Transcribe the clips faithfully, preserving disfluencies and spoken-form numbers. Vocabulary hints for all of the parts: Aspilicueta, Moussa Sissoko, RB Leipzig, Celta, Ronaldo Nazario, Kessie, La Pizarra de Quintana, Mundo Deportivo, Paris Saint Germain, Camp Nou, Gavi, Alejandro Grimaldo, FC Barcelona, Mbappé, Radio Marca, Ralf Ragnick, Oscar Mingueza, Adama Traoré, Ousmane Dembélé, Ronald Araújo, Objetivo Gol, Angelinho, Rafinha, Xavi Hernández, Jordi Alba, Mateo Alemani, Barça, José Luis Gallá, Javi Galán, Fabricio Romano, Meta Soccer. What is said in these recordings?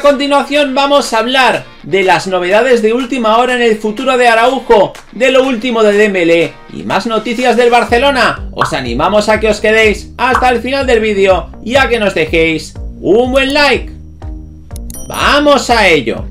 a continuación vamos a hablar de las novedades de última hora en el futuro de Araújo, de lo último de Dembélé y más noticias del Barcelona. Os animamos a que os quedéis hasta el final del vídeo y a que nos dejéis un buen like. ¡Vamos a ello!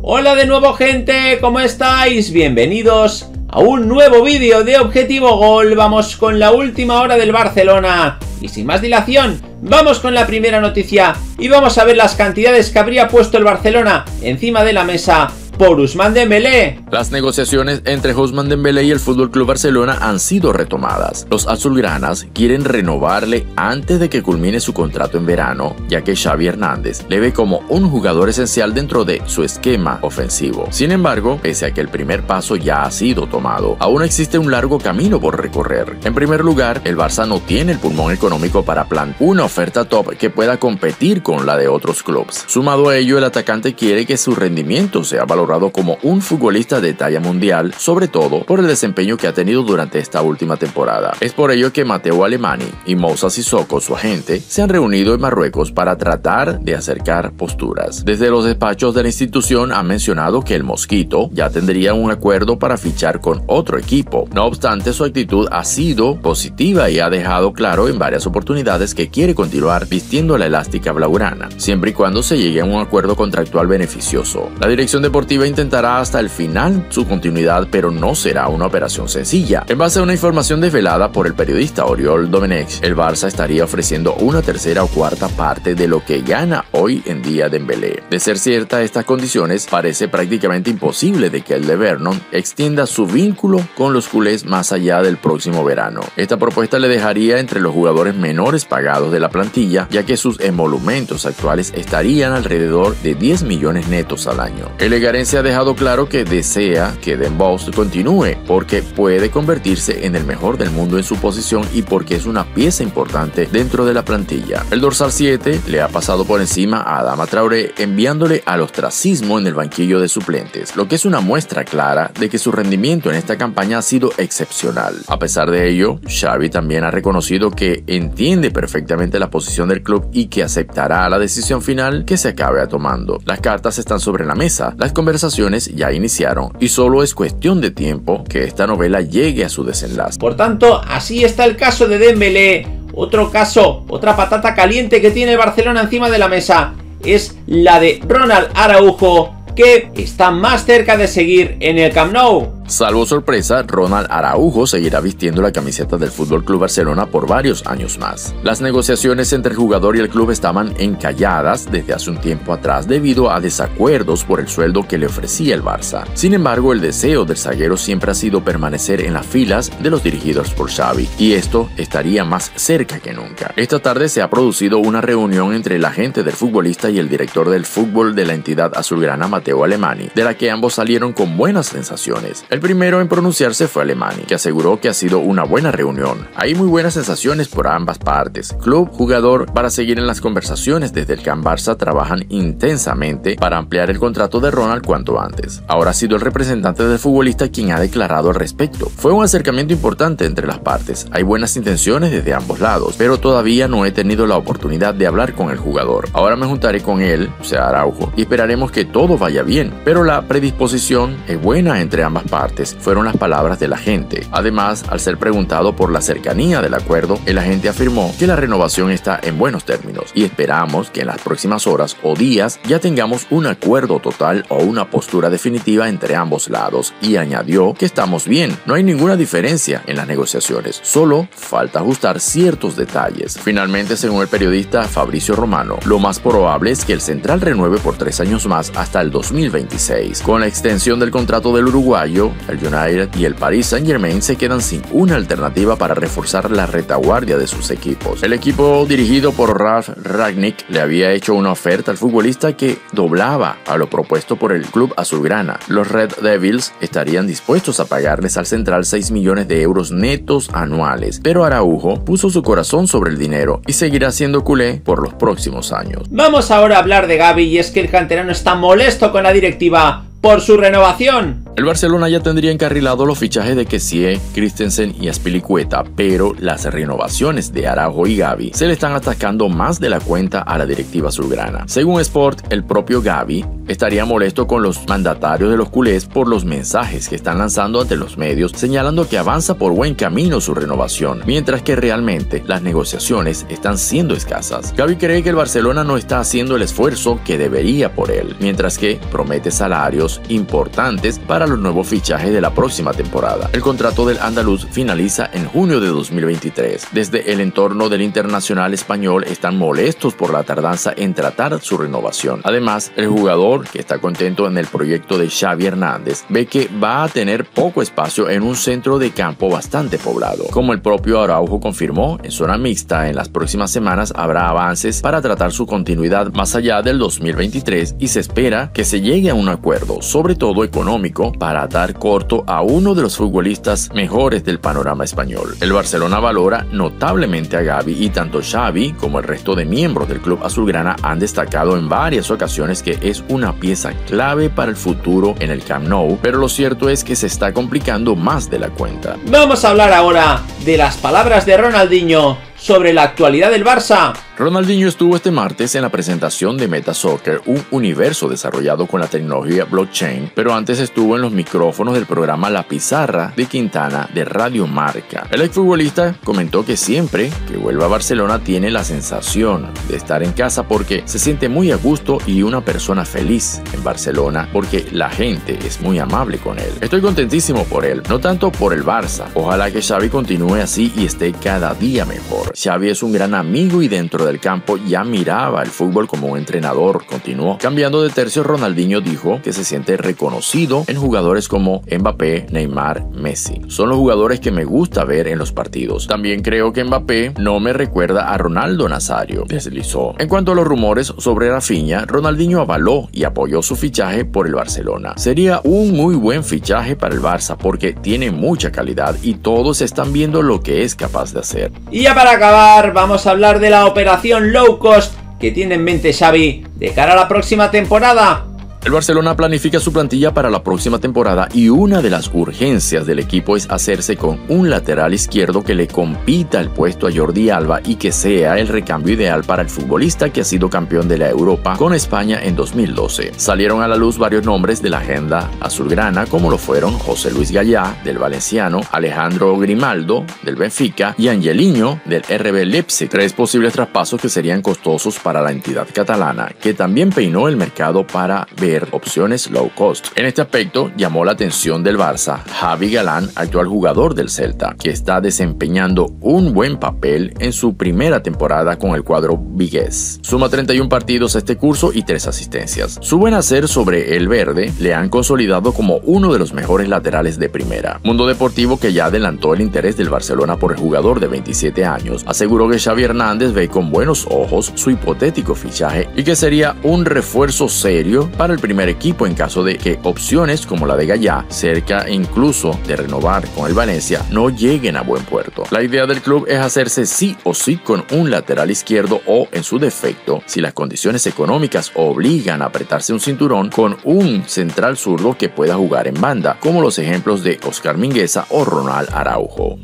Hola de nuevo, gente, ¿cómo estáis? Bienvenidos a un nuevo vídeo de Objetivo Gol. Vamos con la última hora del Barcelona y sin más dilación vamos con la primera noticia y vamos a ver las cantidades que habría puesto el Barcelona encima de la mesa por Ousmane Dembélé. Las negociaciones entre Ousmane Dembélé y el F C Barcelona han sido retomadas. Los azulgranas quieren renovarle antes de que culmine su contrato en verano, ya que Xavi Hernández le ve como un jugador esencial dentro de su esquema ofensivo. Sin embargo, pese a que el primer paso ya ha sido tomado, aún existe un largo camino por recorrer. En primer lugar, el Barça no tiene el pulmón económico para plantear una oferta top que pueda competir con la de otros clubes. Sumado a ello, el atacante quiere que su rendimiento sea valorado como un futbolista de talla mundial, sobre todo por el desempeño que ha tenido durante esta última temporada. Es por ello que Mateo Alemani y Moussa Sissoko, su agente, se han reunido en Marruecos para tratar de acercar posturas. Desde los despachos de la institución han mencionado que el Mosquito ya tendría un acuerdo para fichar con otro equipo. No obstante, su actitud ha sido positiva y ha dejado claro en varias oportunidades que quiere continuar vistiendo la elástica blaugrana, siempre y cuando se llegue a un acuerdo contractual beneficioso. La dirección deportiva intentará hasta el final su continuidad, pero no será una operación sencilla. En base a una información desvelada por el periodista Oriol Domenech, el Barça estaría ofreciendo una tercera o cuarta parte de lo que gana hoy en día Dembélé. De ser cierta estas condiciones, parece prácticamente imposible de que el de Vernon extienda su vínculo con los culés más allá del próximo verano. Esta propuesta le dejaría entre los jugadores menores pagados de la plantilla, ya que sus emolumentos actuales estarían alrededor de diez millones netos al año. El se ha dejado claro que desea que Den Bosch continúe porque puede convertirse en el mejor del mundo en su posición y porque es una pieza importante dentro de la plantilla. El dorsal siete le ha pasado por encima a Adama Traoré, enviándole al ostracismo en el banquillo de suplentes, lo que es una muestra clara de que su rendimiento en esta campaña ha sido excepcional. A pesar de ello, Xavi también ha reconocido que entiende perfectamente la posición del club y que aceptará la decisión final que se acabe tomando. Las cartas están sobre la mesa, las conversaciones conversaciones ya iniciaron y solo es cuestión de tiempo que esta novela llegue a su desenlace. Por tanto, así está el caso de Dembélé. Otro caso, otra patata caliente que tiene Barcelona encima de la mesa es la de Ronald Araújo, que está más cerca de seguir en el Camp Nou. Salvo sorpresa, Ronald Araújo seguirá vistiendo la camiseta del F C Barcelona por varios años más. Las negociaciones entre el jugador y el club estaban encalladas desde hace un tiempo atrás debido a desacuerdos por el sueldo que le ofrecía el Barça. Sin embargo, el deseo del zaguero siempre ha sido permanecer en las filas de los dirigidos por Xavi, y esto estaría más cerca que nunca. Esta tarde se ha producido una reunión entre el agente del futbolista y el director del fútbol de la entidad azulgrana, Mateo Alemani, de la que ambos salieron con buenas sensaciones. El primero en pronunciarse fue Alemani, que aseguró que ha sido una buena reunión. Hay muy buenas sensaciones por ambas partes. Club, jugador, para seguir en las conversaciones desde el Camp Barça trabajan intensamente para ampliar el contrato de Ronald cuanto antes. Ahora ha sido el representante del futbolista quien ha declarado al respecto. Fue un acercamiento importante entre las partes. Hay buenas intenciones desde ambos lados, pero todavía no he tenido la oportunidad de hablar con el jugador. Ahora me juntaré con él, o sea Araújo, y esperaremos que todo vaya bien. Pero la predisposición es buena entre ambas partes. Fueron las palabras del agente. Además, al ser preguntado por la cercanía del acuerdo, el agente afirmó que la renovación está en buenos términos y esperamos que en las próximas horas o días ya tengamos un acuerdo total o una postura definitiva entre ambos lados, y añadió que estamos bien, no hay ninguna diferencia en las negociaciones, solo falta ajustar ciertos detalles. Finalmente, según el periodista Fabricio Romano, lo más probable es que el central renueve por tres años más hasta el dos mil veintiséis. Con la extensión del contrato del uruguayo, el United y el Paris Saint Germain se quedan sin una alternativa para reforzar la retaguardia de sus equipos. El equipo dirigido por Ralf Ragnick le había hecho una oferta al futbolista que doblaba a lo propuesto por el club azulgrana. Los Red Devils estarían dispuestos a pagarles al central seis millones de euros netos anuales, pero Araújo puso su corazón sobre el dinero y seguirá siendo culé por los próximos años. Vamos ahora a hablar de Gavi, y es que el canterano está molesto con la directiva por su renovación. El Barcelona ya tendría encarrilado los fichajes de Kessie, Christensen y Aspilicueta, pero las renovaciones de Araújo y Gavi se le están atascando más de la cuenta a la directiva azulgrana. Según Sport, el propio Gavi estaría molesto con los mandatarios de los culés por los mensajes que están lanzando ante los medios, señalando que avanza por buen camino su renovación, mientras que realmente las negociaciones están siendo escasas. Gavi cree que el Barcelona no está haciendo el esfuerzo que debería por él, mientras que promete salarios importantes para los nuevos fichajes de la próxima temporada. El contrato del andaluz finaliza en junio de dos mil veintitrés. Desde el entorno del internacional español están molestos por la tardanza en tratar su renovación. Además, el jugador, que está contento en el proyecto de Xavi Hernández, ve que va a tener poco espacio en un centro de campo bastante poblado. Como el propio Araújo confirmó, en zona mixta en las próximas semanas habrá avances para tratar su continuidad más allá del dos mil veintitrés y se espera que se llegue a un acuerdo, sobre todo económico, para atar corto a uno de los futbolistas mejores del panorama español. El Barcelona valora notablemente a Gavi y tanto Xavi como el resto de miembros del club azulgrana han destacado en varias ocasiones que es una pieza clave para el futuro en el Camp Nou, pero lo cierto es que se está complicando más de la cuenta. Vamos a hablar ahora de las palabras de Ronaldinho sobre la actualidad del Barça. Ronaldinho estuvo este martes en la presentación de Meta Soccer, un universo desarrollado con la tecnología blockchain, pero antes estuvo en los micrófonos del programa La Pizarra de Quintana de Radio Marca. El exfutbolista comentó que siempre que vuelve a Barcelona tiene la sensación de estar en casa porque se siente muy a gusto y una persona feliz en Barcelona porque la gente es muy amable con él. Estoy contentísimo por él, no tanto por el Barça. Ojalá que Xavi continúe así y esté cada día mejor. Xavi es un gran amigo y dentro del campo ya miraba el fútbol como un entrenador, continuó. Cambiando de tercio, Ronaldinho dijo que se siente reconocido en jugadores como Mbappé, Neymar, Messi. Son los jugadores que me gusta ver en los partidos. También creo que Mbappé no me recuerda a Ronaldo Nazario, deslizó. En cuanto a los rumores sobre Rafinha, Ronaldinho avaló y apoyó su fichaje por el Barcelona. Sería un muy buen fichaje para el Barça porque tiene mucha calidad y todos están viendo lo que es capaz de hacer. Y ya para acabar, vamos a hablar de la operación low cost que tiene en mente Xavi de cara a la próxima temporada. El Barcelona planifica su plantilla para la próxima temporada y una de las urgencias del equipo es hacerse con un lateral izquierdo que le compita el puesto a Jordi Alba y que sea el recambio ideal para el futbolista que ha sido campeón de la Europa con España en dos mil doce. Salieron a la luz varios nombres de la agenda azulgrana como lo fueron José Luis Gallá del Valenciano, Alejandro Grimaldo del Benfica y Angelinho del R B Leipzig, tres posibles traspasos que serían costosos para la entidad catalana, que también peinó el mercado para ver opciones low cost. En este aspecto llamó la atención del Barça Javi Galán, actual jugador del Celta, que está desempeñando un buen papel en su primera temporada con el cuadro vigués. Suma treinta y un partidos este curso y tres asistencias. Su buen hacer sobre el verde le han consolidado como uno de los mejores laterales de primera. Mundo Deportivo, que ya adelantó el interés del Barcelona por el jugador de veintisiete años, aseguró que Xavi Hernández ve con buenos ojos su hipotético fichaje y que sería un refuerzo serio para el primer equipo en caso de que opciones como la de Gallá, cerca incluso de renovar con el Valencia, no lleguen a buen puerto. La idea del club es hacerse sí o sí con un lateral izquierdo o, en su defecto, si las condiciones económicas obligan a apretarse un cinturón, con un central zurdo que pueda jugar en banda, como los ejemplos de Oscar Mingueza o Ronald Araújo.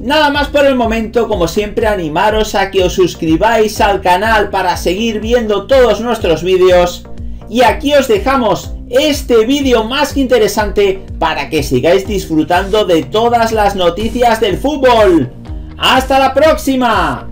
Nada más por el momento, como siempre animaros a que os suscribáis al canal para seguir viendo todos nuestros vídeos. Y aquí os dejamos este vídeo más que interesante para que sigáis disfrutando de todas las noticias del fútbol. ¡Hasta la próxima!